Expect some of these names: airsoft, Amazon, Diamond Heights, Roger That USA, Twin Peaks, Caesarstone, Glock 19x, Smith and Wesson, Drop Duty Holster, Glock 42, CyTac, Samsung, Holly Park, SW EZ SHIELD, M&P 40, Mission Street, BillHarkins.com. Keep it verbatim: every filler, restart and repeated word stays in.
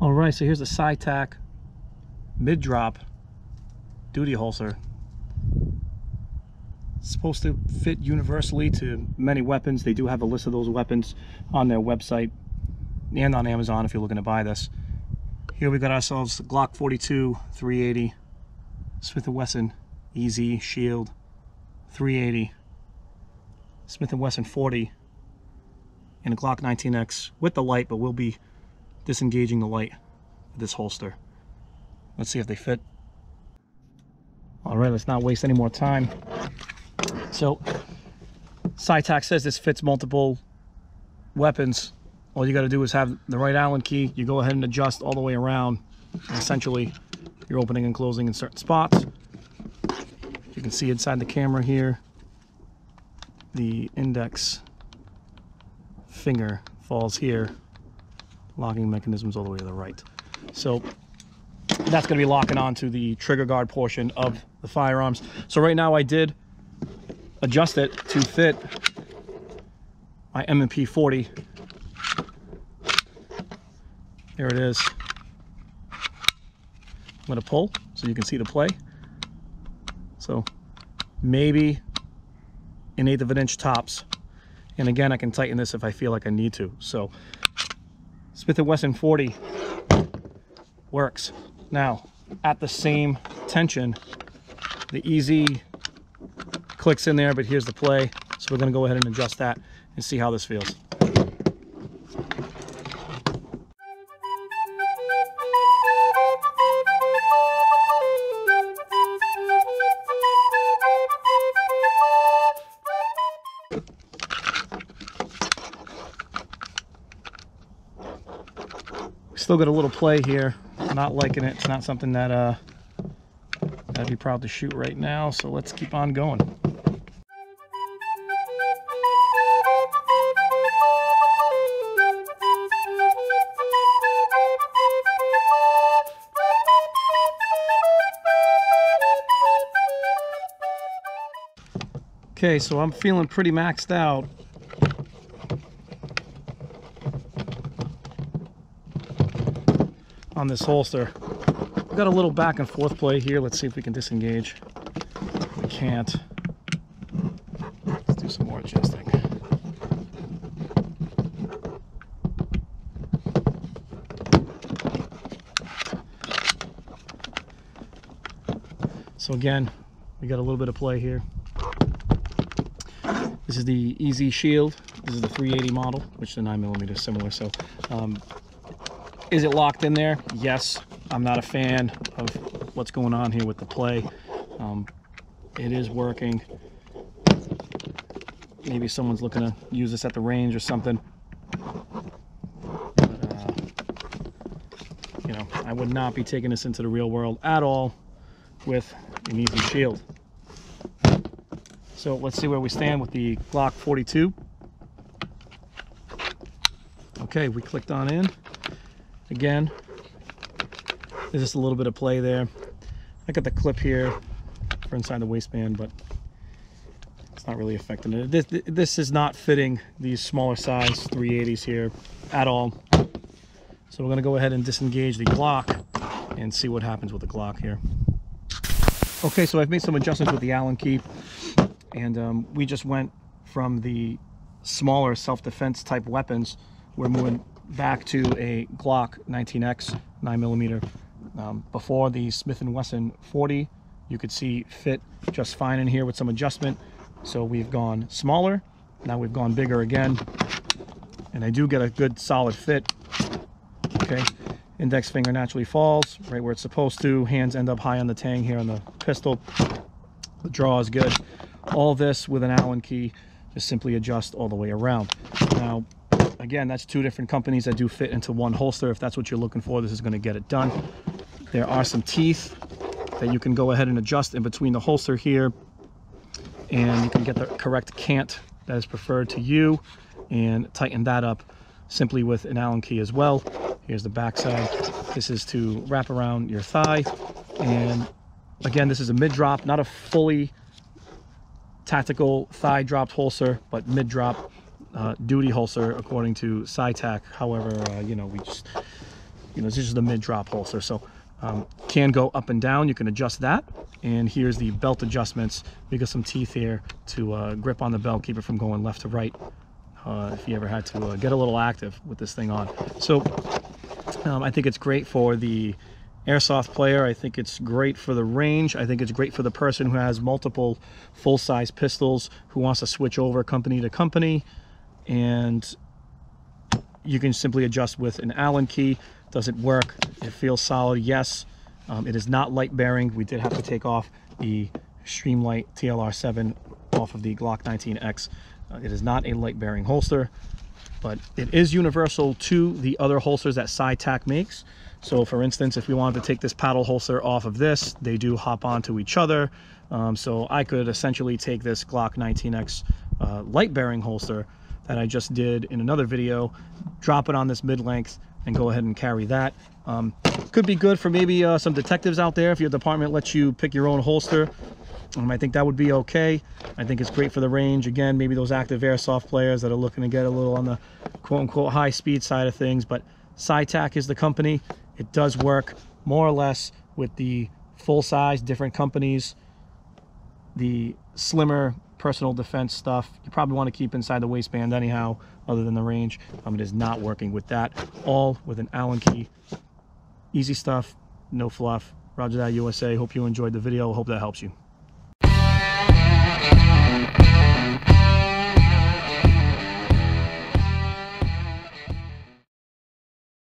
All right, so here's the CyTac mid-drop duty holster. It's supposed to fit universally to many weapons. They do have a list of those weapons on their website and on Amazon if you're looking to buy this. Here we got ourselves the Glock forty-two three eighty, Smith and Wesson E Z Shield three eighty, Smith and Wesson forty, and a Glock nineteen X with the light, but we'll be disengaging the light with this holster. Let's see if they fit. All right, let's not waste any more time. So CyTac says this fits multiple weapons. All you got to do is have the right Allen key. You go ahead and adjust all the way around. And essentially, you're opening and closing in certain spots. You can see inside the camera here, the index finger falls here. Locking mechanisms all the way to the right. So that's going to be locking onto the trigger guard portion of the firearms. So right now I did adjust it to fit my M and P forty. Here it is. I'm going to pull so you can see the play. So maybe an eighth of an inch tops. And again, I can tighten this if I feel like I need to. So Smith and Wesson forty works. Now, at the same tension, the E Z clicks in there, but here's the play. So we're gonna go ahead and adjust that and see how this feels. Still got a little play here. Not liking it. It's not something that uh, I'd be proud to shoot right now. So let's keep on going. Okay, so I'm feeling pretty maxed out. On this holster, we've got a little back and forth play here. Let's see if we can disengage. We can't. Let's do some more adjusting. So again, we got a little bit of play here. This is the E Z Shield. This is the three eighty model, which the nine millimeter is similar. So. Um, Is it locked in there? Yes. I'm not a fan of what's going on here with the play. Um, it is working. Maybe someone's looking to use this at the range or something. But, uh, you know, I would not be taking this into the real world at all with an easy shield. So let's see where we stand with the Glock forty-two. Okay, we clicked on in. Again, there's just a little bit of play there. I got the clip here for inside the waistband, but it's not really affecting it. This, this is not fitting these smaller size three eighties here at all. So we're gonna go ahead and disengage the Glock and see what happens with the Glock here. Okay, so I've made some adjustments with the Allen key, and um, we just went from the smaller self-defense type weapons. We're moving back to a Glock nineteen X nine millimeter. Um, before the Smith and Wesson forty, you could see fit just fine in here with some adjustment. So we've gone smaller, now we've gone bigger again, and I do get a good solid fit. Okay, index finger naturally falls right where it's supposed to. Hands end up high on the tang here on the pistol. The draw is good. All this with an Allen key, just simply adjust all the way around. Now, again, that's two different companies that do fit into one holster. If that's what you're looking for, this is going to get it done. There are some teeth that you can go ahead and adjust in between the holster here, and you can get the correct cant that is preferred to you and tighten that up simply with an Allen key as well. Here's the back side. This is to wrap around your thigh. And again, this is a mid-drop, not a fully tactical thigh dropped holster, but mid-drop. Uh, duty holster according to CyTac. However, uh, you know, we just you know, this is the mid-drop holster, so um, can go up and down. You can adjust that. And here's the belt adjustments. We got some teeth here to uh, grip on the belt, keep it from going left to right. Uh, if you ever had to uh, get a little active with this thing on. So um, I think it's great for the airsoft player. I think it's great for the range. I think it's great for the person who has multiple full-size pistols, who wants to switch over company to company. And you can simply adjust with an Allen key. Does it work? It feels solid, yes. Um, it is not light bearing. We did have to take off the Streamlight T L R seven off of the Glock nineteen X. Uh, it is not a light bearing holster, but it is universal to the other holsters that CyTac makes. So for instance, if we wanted to take this paddle holster off of this, they do hop onto each other. Um, so I could essentially take this Glock nineteen X uh, light bearing holster that I just did in another video, drop it on this mid-length, and go ahead and carry that. Um, could be good for maybe uh, some detectives out there if your department lets you pick your own holster. Um, I think that would be okay. I think it's great for the range. Again, maybe those active airsoft players that are looking to get a little on the quote-unquote high-speed side of things. But CyTac is the company. It does work more or less with the full-size, different companies, the slimmer personal defense stuff. You probably want to keep inside the waistband anyhow, other than the range. Um, it is not working with that. All with an Allen key. Easy stuff, no fluff. Roger That U S A. Hope you enjoyed the video. Hope that helps you.